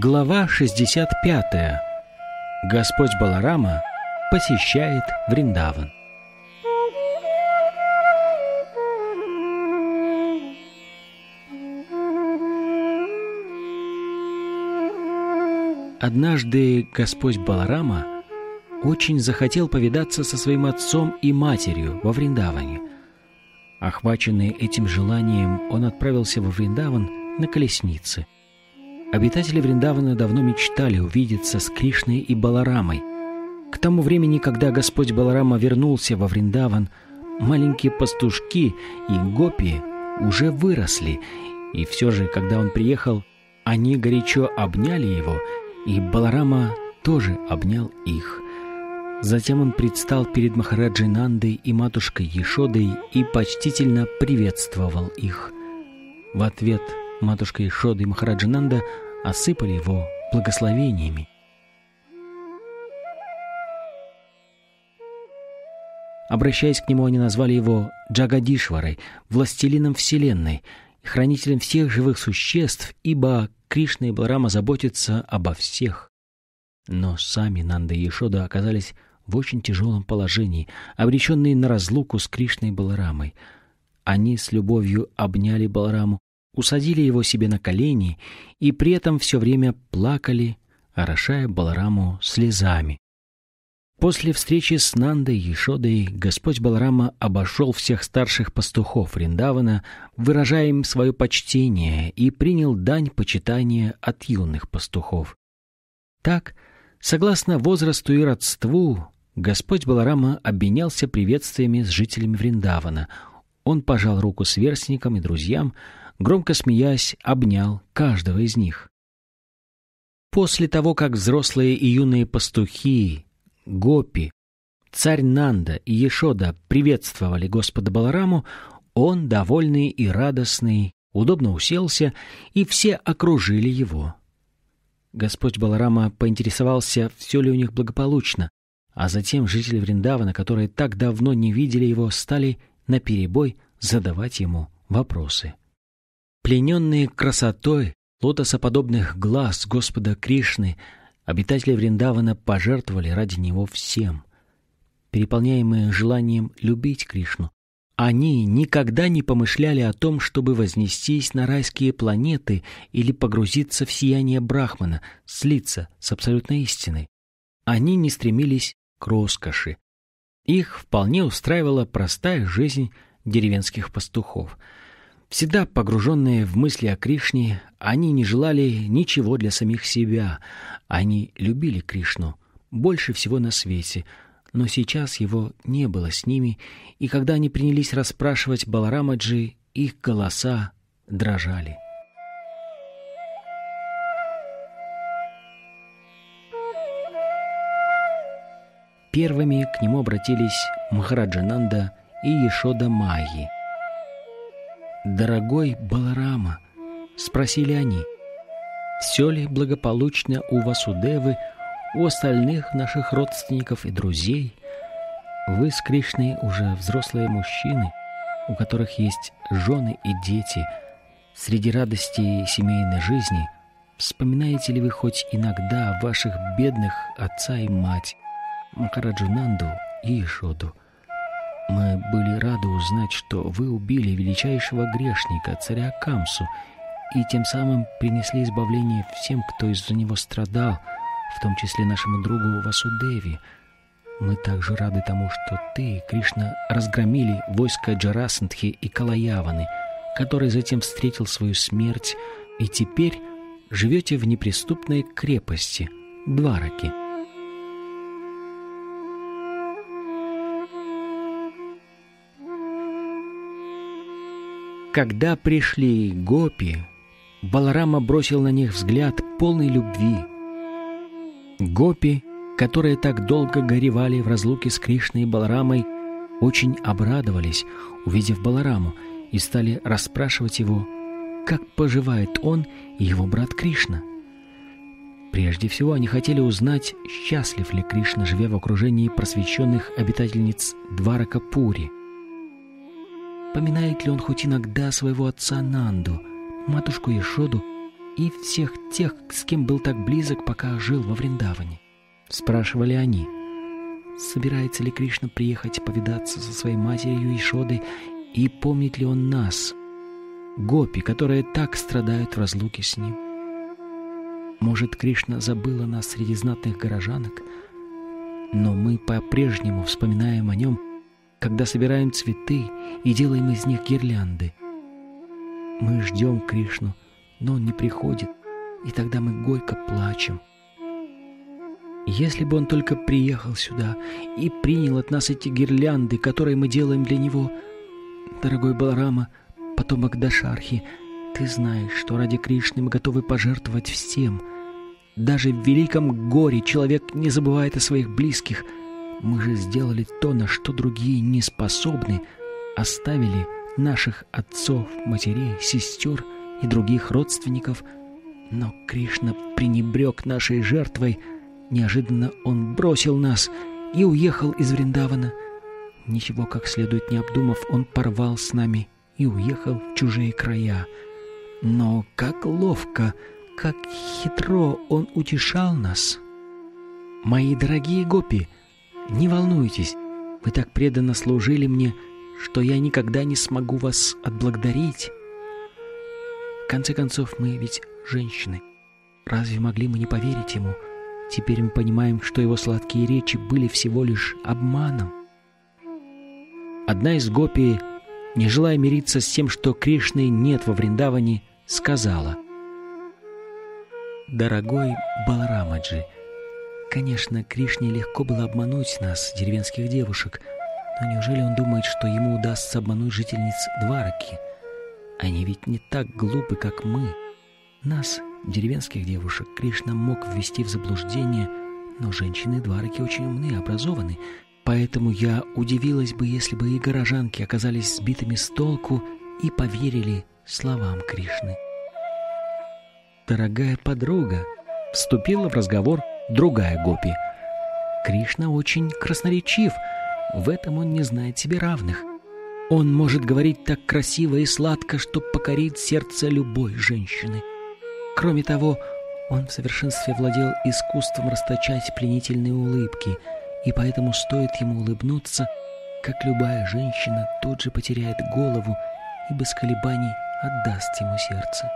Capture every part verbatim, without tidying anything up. Глава шестьдесят пятая. Господь Баларама посещает Вриндаван. Однажды Господь Баларама очень захотел повидаться со своим отцом и матерью во Вриндаване. Охваченный этим желанием, он отправился во Вриндаван на колеснице. Обитатели Вриндавана давно мечтали увидеться с Кришной и Баларамой. К тому времени, когда Господь Баларама вернулся во Вриндаван, маленькие пастушки и гопи уже выросли, и все же, когда он приехал, они горячо обняли его, и Баларама тоже обнял их. Затем он предстал перед Махараджей Нандой и матушкой Ешодой и почтительно приветствовал их. В ответ матушка Ешода и Махараджа Нанда осыпали его благословениями. Обращаясь к нему, они назвали его Джагадишварой, властелином вселенной, хранителем всех живых существ, ибо Кришна и Баларама заботятся обо всех. Но сами Нанда и Ешода оказались в очень тяжелом положении, обреченные на разлуку с Кришной и Баларамой. Они с любовью обняли Балараму, усадили его себе на колени и при этом все время плакали, орошая Балараму слезами. После встречи с Нандой и Ешодой Господь Баларама обошел всех старших пастухов Вриндавана, выражая им свое почтение, и принял дань почитания от юных пастухов. Так, согласно возрасту и родству, Господь Баларама обменялся приветствиями с жителями Вриндавана. Он пожал руку сверстникам и друзьям, громко смеясь, обнял каждого из них. После того, как взрослые и юные пастухи, гопи, царь Нанда и Ешода приветствовали Господа Балараму, он, довольный и радостный, удобно уселся, и все окружили его. Господь Баларама поинтересовался, все ли у них благополучно, а затем жители Вриндавана, которые так давно не видели его, стали наперебой задавать ему вопросы. Плененные красотой лотосоподобных глаз Господа Кришны, обитатели Вриндавана пожертвовали ради него всем. Переполняемые желанием любить Кришну, они никогда не помышляли о том, чтобы вознестись на райские планеты или погрузиться в сияние Брахмана, слиться с абсолютной истиной. Они не стремились к роскоши. Их вполне устраивала простая жизнь деревенских пастухов. Всегда погруженные в мысли о Кришне, они не желали ничего для самих себя. Они любили Кришну больше всего на свете, но сейчас его не было с ними, и когда они принялись расспрашивать Баларамаджи, их голоса дрожали. Первыми к нему обратились Махараджа Нанда и Ешода Майи. «Дорогой Баларама, — спросили они, — все ли благополучно у Васудевы, у остальных наших родственников и друзей? Вы с Кришной уже взрослые мужчины, у которых есть жены и дети. Среди радости семейной жизни вспоминаете ли вы хоть иногда ваших бедных отца и мать, Махараджу Нанду и Ешоду? Мы были рады узнать, что вы убили величайшего грешника, царя Камсу, и тем самым принесли избавление всем, кто из-за него страдал, в том числе нашему другу Васудеве. Мы также рады тому, что ты и Кришна разгромили войско Джарасандхи и Калаяваны, который затем встретил свою смерть, и теперь живете в неприступной крепости Двараки». Когда пришли гопи, Баларама бросил на них взгляд полной любви. Гопи, которые так долго горевали в разлуке с Кришной и Баларамой, очень обрадовались, увидев Балараму, и стали расспрашивать его, как поживает он и его брат Кришна. Прежде всего они хотели узнать, счастлив ли Кришна, живя в окружении просвещенных обитательниц Дварака Пури. Поминает ли он хоть иногда своего отца Нанду, матушку Ешоду и всех тех, с кем был так близок, пока жил во Вриндаване. Спрашивали они, собирается ли Кришна приехать повидаться со своей матерью Ешодой, и помнит ли он нас, гопи, которые так страдают в разлуке с ним. Может, Кришна забыла нас среди знатных горожанок, но мы по-прежнему вспоминаем о нем, когда собираем цветы и делаем из них гирлянды. Мы ждем Кришну, но он не приходит, и тогда мы горько плачем. Если бы он только приехал сюда и принял от нас эти гирлянды, которые мы делаем для него, дорогой Баларама, потомок Дашархи, ты знаешь, что ради Кришны мы готовы пожертвовать всем. Даже в великом горе человек не забывает о своих близких. Мы же сделали то, на что другие не способны, оставили наших отцов, матерей, сестер и других родственников. Но Кришна пренебрег нашей жертвой. Неожиданно он бросил нас и уехал из Вриндавана. Ничего как следует не обдумав, он порвал с нами и уехал в чужие края. Но как ловко, как хитро он утешал нас. Мои дорогие гопи, не волнуйтесь, вы так преданно служили мне, что я никогда не смогу вас отблагодарить. В конце концов, мы ведь женщины. Разве могли мы не поверить ему? Теперь мы понимаем, что его сладкие речи были всего лишь обманом. Одна из гопи, не желая мириться с тем, что Кришны нет во Вриндаване, сказала: «Дорогой Баларамаджи, конечно, Кришне легко было обмануть нас, деревенских девушек, но неужели он думает, что ему удастся обмануть жительниц Двараки? Они ведь не так глупы, как мы. Нас, деревенских девушек, Кришна мог ввести в заблуждение, но женщины Двараки очень умны и образованы, поэтому я удивилась бы, если бы и горожанки оказались сбитыми с толку и поверили словам Кришны». Дорогая подруга, вступила в разговор другая гопи: Кришна очень красноречив, в этом он не знает себе равных. Он может говорить так красиво и сладко, что покорит сердце любой женщины. Кроме того, он в совершенстве владел искусством расточать пленительные улыбки, и поэтому стоит ему улыбнуться, как любая женщина тут же потеряет голову и без колебаний отдаст ему сердце.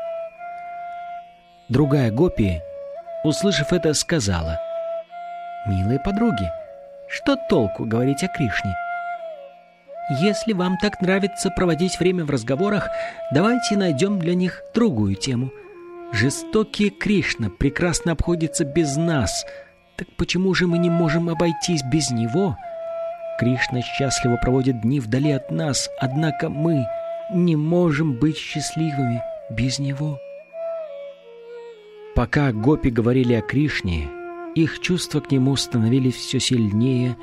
Другая гопи, услышав это, сказала: «Милые подруги, что толку говорить о Кришне? Если вам так нравится проводить время в разговорах, давайте найдем для них другую тему. Жестокий Кришна прекрасно обходится без нас, так почему же мы не можем обойтись без него? Кришна счастливо проводит дни вдали от нас, однако мы не можем быть счастливыми без него». Пока гопи говорили о Кришне, их чувства к нему становились все сильнее,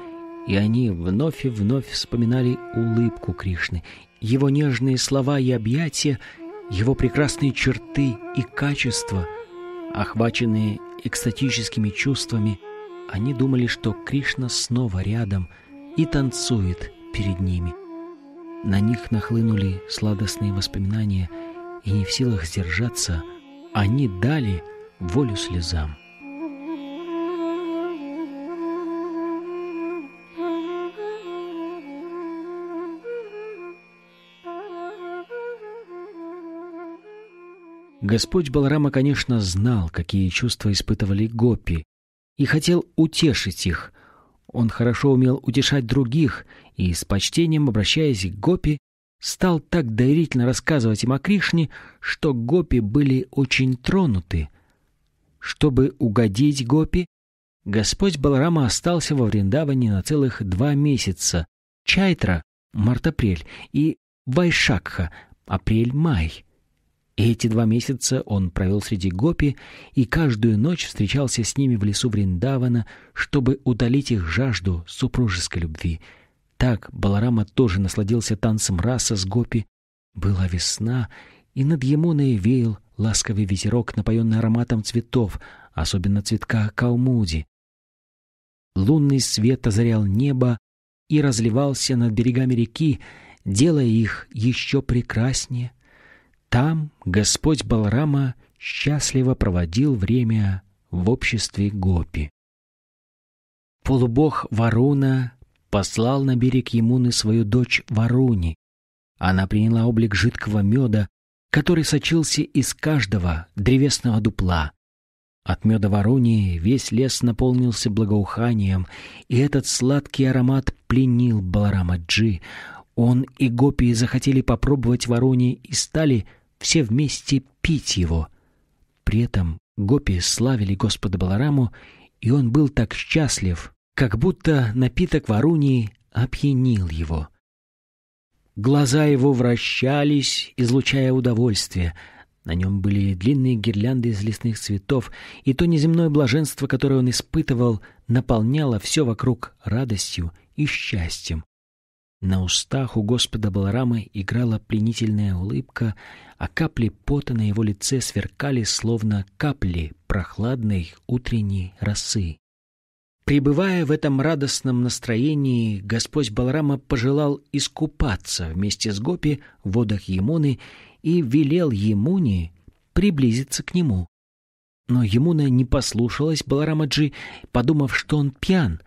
и они вновь и вновь вспоминали улыбку Кришны, его нежные слова и объятия, его прекрасные черты и качества. Охваченные экстатическими чувствами, они думали, что Кришна снова рядом и танцует перед ними. На них нахлынули сладостные воспоминания, и не в силах сдержаться, они дали волю слезам. Господь Баларама, конечно, знал, какие чувства испытывали гопи, и хотел утешить их. Он хорошо умел утешать других, и с почтением, обращаясь к гопи, стал так доверительно рассказывать им о Кришне, что гопи были очень тронуты. Чтобы угодить гопи, Господь Баларама остался во Вриндаване на целых два месяца: Чайтра, март-апрель, и Вайшакха, апрель-май. И эти два месяца он провел среди гопи и каждую ночь встречался с ними в лесу Вриндавана, чтобы утолить их жажду супружеской любви. Так Баларама тоже насладился танцем раса с гопи. Была весна, и над Емуной веял ласковый ветерок, напоенный ароматом цветов, особенно цветка каумуди. Лунный свет озарял небо и разливался над берегами реки, делая их еще прекраснее. Там Господь Баларама счастливо проводил время в обществе гопи. Полубог Варуна послал на берег Емуны свою дочь Варуни. Она приняла облик жидкого меда, который сочился из каждого древесного дупла. От меда Варуни весь лес наполнился благоуханием, и этот сладкий аромат пленил Баларама-джи. Он и гопи захотели попробовать Варуни и стали все вместе пить его. При этом гопи славили Господа Балараму, и он был так счастлив, как будто напиток Варуни опьянил его. Глаза его вращались, излучая удовольствие. На нем были длинные гирлянды из лесных цветов, и то неземное блаженство, которое он испытывал, наполняло все вокруг радостью и счастьем. На устах у Господа Баларамы играла пленительная улыбка, а капли пота на его лице сверкали, словно капли прохладной утренней росы. Пребывая в этом радостном настроении, Господь Баларама пожелал искупаться вместе с гопи в водах Емуны и велел Емуне приблизиться к нему. Но Емуна не послушалась Баларама-джи, подумав, что он пьян.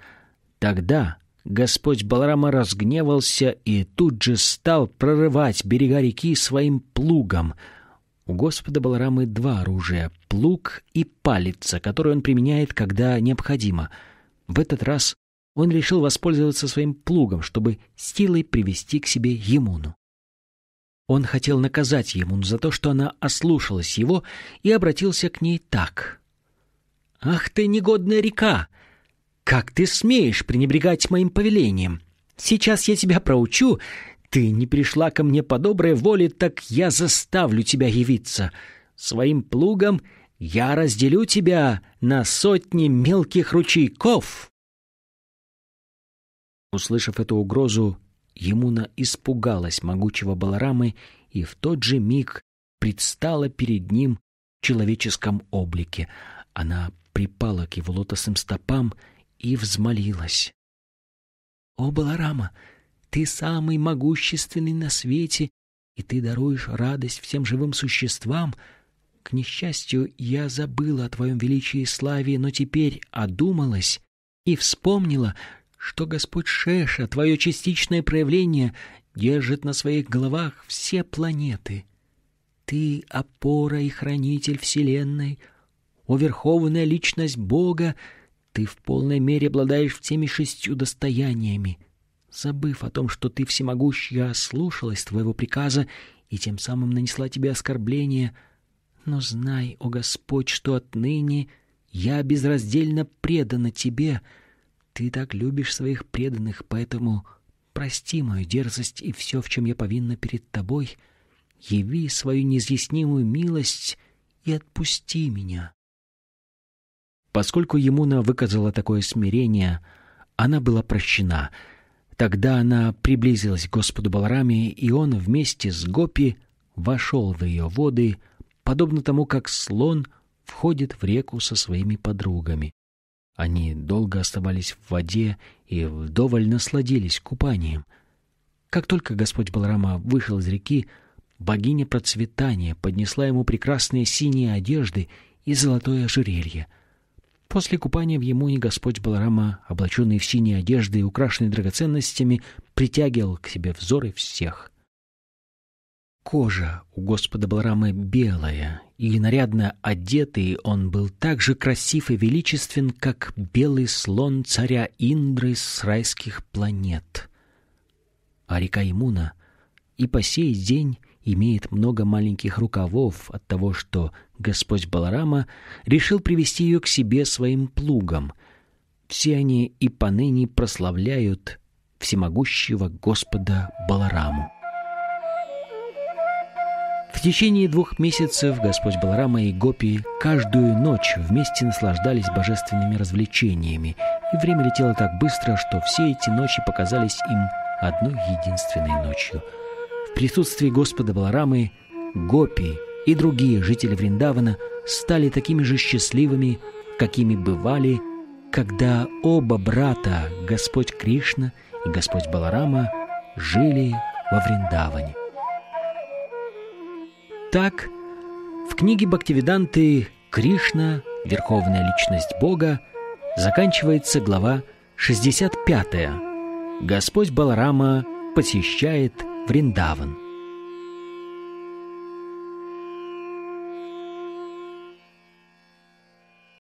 Тогда Господь Баларама разгневался и тут же стал прорывать берега реки своим плугом. У Господа Баларамы два оружия — плуг и палица, которые он применяет, когда необходимо. В этот раз он решил воспользоваться своим плугом, чтобы силой привести к себе Емуну. Он хотел наказать Емуну за то, что она ослушалась его, и обратился к ней так. «Ах ты, негодная река! Как ты смеешь пренебрегать моим повелением? Сейчас я тебя проучу. Ты не пришла ко мне по доброй воле, так я заставлю тебя явиться. Своим плугом я разделю тебя на сотни мелких ручейков!» Услышав эту угрозу, Емуна испугалась могучего Баларамы и в тот же миг предстала перед ним в человеческом облике. Она припала к его лотосным стопам и взмолилась. «О, Баларама, ты самый могущественный на свете, и ты даруешь радость всем живым существам. К несчастью, я забыла о твоем величии и славе, но теперь одумалась и вспомнила, что Господь Шеша, твое частичное проявление, держит на своих головах все планеты. Ты — опора и хранитель Вселенной, о верховная личность Бога, ты в полной мере обладаешь всеми шестью достояниями. Забыв о том, что ты всемогущ, я ослушалась твоего приказа и тем самым нанесла тебе оскорбление. Но знай, о Господь, что отныне я безраздельно предана тебе. Ты так любишь своих преданных, поэтому прости мою дерзость и все, в чем я повинна перед тобой. Яви свою неизъяснимую милость и отпусти меня». Поскольку Емуна выказала такое смирение, она была прощена. Тогда она приблизилась к Господу Балараме, и он вместе с гопи вошел в ее воды, подобно тому, как слон входит в реку со своими подругами. Они долго оставались в воде и вдоволь насладились купанием. Как только Господь Баларама вышел из реки, богиня процветания поднесла ему прекрасные синие одежды и золотое ожерелье. После купания в Емуне Господь Баларама, облаченный в синие одежды и украшенный драгоценностями, притягивал к себе взоры всех. Кожа у Господа Баларамы белая, и нарядно одетый он был так же красив и величествен, как белый слон царя Индры с райских планет. А река Емуна и по сей день имеет много маленьких рукавов от того, что Господь Баларама решил привести ее к себе своим плугом. Все они и поныне прославляют всемогущего Господа Балараму. В течение двух месяцев Господь Баларама и гопи каждую ночь вместе наслаждались божественными развлечениями, и время летело так быстро, что все эти ночи показались им одной единственной ночью. В присутствии Господа Баларамы гопи и другие жители Вриндавана стали такими же счастливыми, какими бывали, когда оба брата, Господь Кришна и Господь Баларама, жили во Вриндаване. Так В книге Бхактивиданты «Кришна. Верховная личность Бога» заканчивается глава шестьдесят пятая. Господь Баларама посещает Вриндаван.